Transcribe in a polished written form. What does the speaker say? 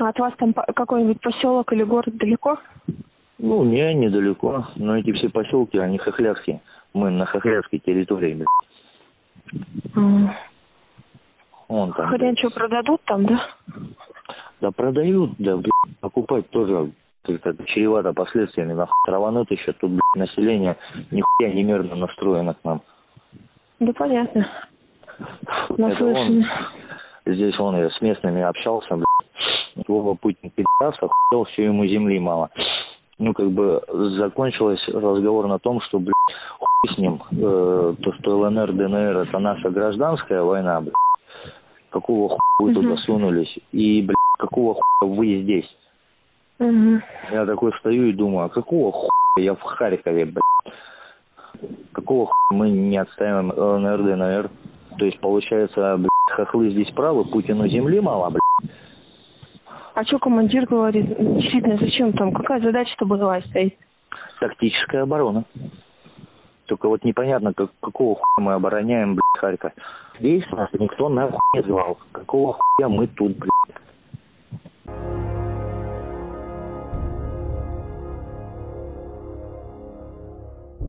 Красноярска. От вас там какой-нибудь поселок или город далеко? Ну, недалеко. Но эти все поселки, они хохлярские. Мы на хохлярской территории, блядь. Вон там. Хрен что, продадут там, да? Да продают, да, блядь. Покупать тоже чревато последствиями, нахуй. Траванут еще тут, блядь, население нихуя не мирно настроено к нам. Да понятно. Наслышан. Здесь вон я с местными общался, блядь. Вова Путин пи***ц, охуел, все ему земли мало. Ну, как бы, закончилось разговор на том, что, блядь, хуй с ним, то, что ЛНР, ДНР, это наша гражданская война, блядь. Какого хуя вы туда сунулись? И, блядь, какого хуя вы здесь? Я такой стою и думаю, а какого хуя я в Харькове, блядь? Какого хуя мы не отстаиваем ЛНР, ДНР? То есть, получается, блядь, хохлы здесь правы, Путину земли мало, блядь. А что командир говорит? Действительно, зачем там? Какая задача-то была стоит? Тактическая оборона. Только вот непонятно, какого хуя мы обороняем, блядь, Харьков. Здесь нас никто нахуй не звал. Какого хуя мы тут, блядь,